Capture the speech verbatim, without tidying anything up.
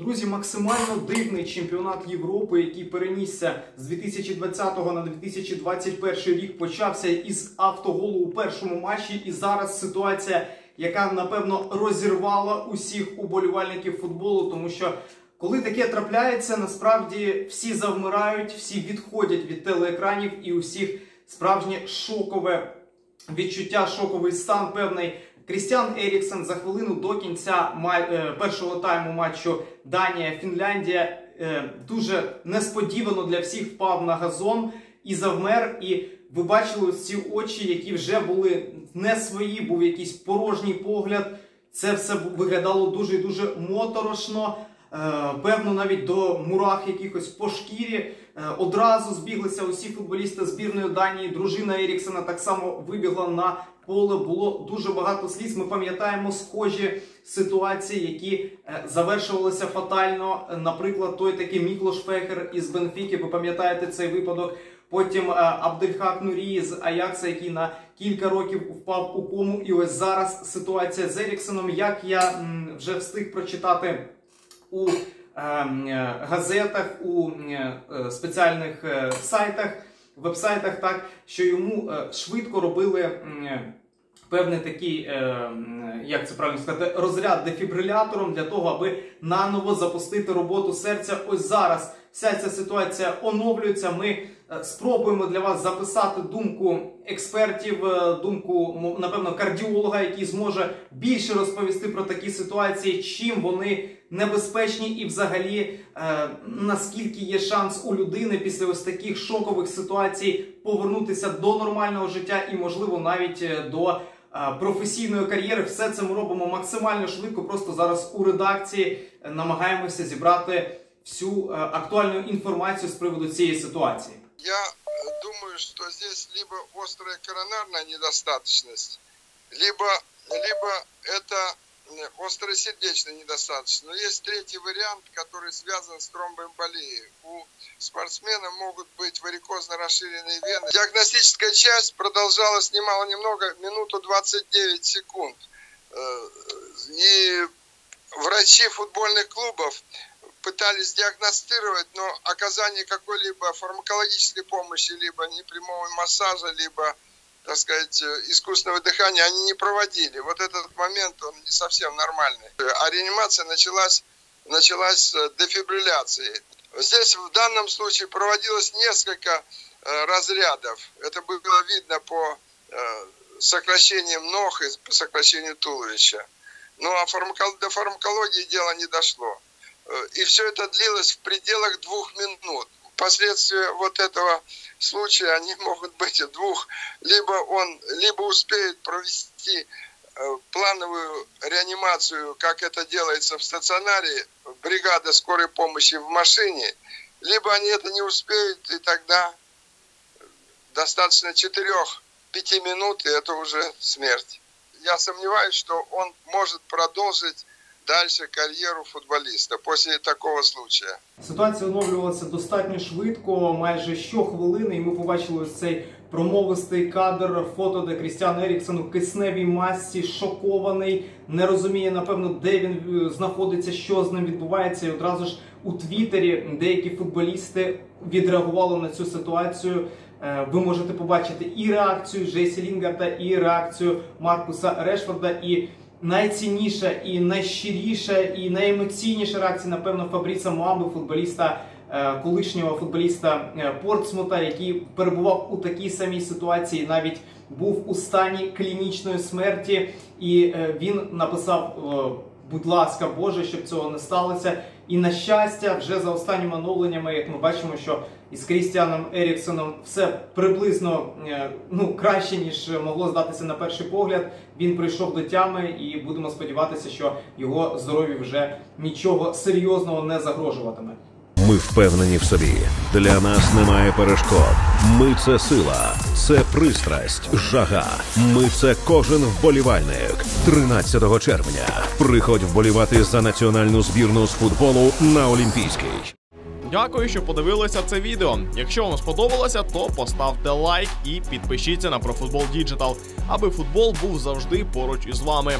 Друзі, максимально дивний чемпіонат Європи, який перенісся з дві тисячі двадцятого на дві тисячі двадцять перший рік, почався із автоголу у першому матчі. І зараз ситуація, яка, напевно, розірвала усіх уболівальників футболу, тому що коли таке трапляється, насправді всі завмирають, всі відходять від телеекранів і усіх справжнє шокове відчуття, шоковий стан певний. Крістіан Еріксен за хвилину до кінця першого тайму матчу Данія-Фінляндія дуже несподівано для всіх впав на газон і завмер. І ви бачили ці очі, які вже були не свої, був якийсь порожній погляд. Це все виглядало дуже і дуже моторошно. Певно, навіть до мурах якихось по шкірі. Одразу збіглися усі футболісти збірної Данії. Дружина Еріксена так само вибігла на поле. Було дуже багато сліз. Ми пам'ятаємо схожі ситуації, які завершувалися фатально. Наприклад, той такий Міклош Фехер із Бенфіки. Ви пам'ятаєте цей випадок? Потім Абдельхак Нурій з Аякса, який на кілька років впав у кому. І ось зараз ситуація з Еріксеном. Як я вже встиг прочитати у газетах, у спеціальних сайтах, вебсайтах, так, що йому швидко робили певний такий, як це правильно сказати, розряд дефібрилятором для того, аби наново запустити роботу серця. Ось зараз вся ця ситуація оновлюється. Ми спробуємо для вас записати думку експертів, думку, напевно, кардіолога, який зможе більше розповісти про такі ситуації, чим вони небезпечні і взагалі е, наскільки є шанс у людини після ось таких шокових ситуацій повернутися до нормального життя і, можливо, навіть до професійної кар'єри. Все це ми робимо максимально швидко, просто зараз у редакції намагаємося зібрати всю актуальну інформацію з приводу цієї ситуації. Я думаю, что здесь либо острая коронарная недостаточность, либо, либо это острая сердечная недостаточность. Но есть третий вариант, который связан с тромбоэмболией. У спортсмена могут быть варикозно расширенные вены. Диагностическая часть продолжалась немало-немного, минуту двадцать девять секунд. И врачи футбольных клубов пытались диагностировать, но оказание какой-либо фармакологической помощи, либо непрямого массажа, либо, так сказать, искусственного дыхания они не проводили. Вот этот момент, он не совсем нормальный. А реанимация началась, началась с дефибрилляции. Здесь в данном случае проводилось несколько э, разрядов. Это было видно по э, сокращениям ног и по сокращению туловища. Ну а фармако- до фармакологии дело не дошло. И все это длилось в пределах двух минут. Последствия вот этого случая, они могут быть двух. Либо он, либо успеет провести плановую реанимацию, как это делается в стационаре, бригада скорой помощи в машине, либо они это не успеют, и тогда достаточно четырех-пяти минут, и это уже смерть. Я сомневаюсь, что он может продолжить дальше кар'єру футболіста після такого случая. Ситуація оновлювалася достатньо швидко, майже щохвилини, і ми побачили ось цей промовистий кадр, фото, де Крістіан Еріксен у кисневій масці, шокований, не розуміє, напевно, де він знаходиться, що з ним відбувається. І одразу ж у Твіттері деякі футболісти відреагували на цю ситуацію. Ви можете побачити і реакцію Джессі Лінгарда, і реакцію Маркуса Решфорда, і найцінніша і найщиріша і найемоційніша реакція, напевно, Фабріса Моамбу, футболіста, колишнього футболіста Портсмута, який перебував у такій самій ситуації, навіть був у стані клінічної смерті. І він написав: будь ласка, Боже, щоб цього не сталося. І, на щастя, вже за останніми оновленнями, як ми бачимо, що із Крістіаном Еріксеном все приблизно ну, краще, ніж могло здатися на перший погляд. Він прийшов до тями і будемо сподіватися, що його здоров'ю вже нічого серйозного не загрожуватиме. Ми впевнені в собі. Для нас немає перешкод. Ми – це сила, це пристрасть, жага. Ми – це кожен вболівальник. тринадцятого червня. Приходь вболівати за національну збірну з футболу на Олімпійський. Дякую, що подивилися це відео. Якщо вам сподобалося, то поставте лайк і підпишіться на Профутбол Діджитал, аби футбол був завжди поруч із вами.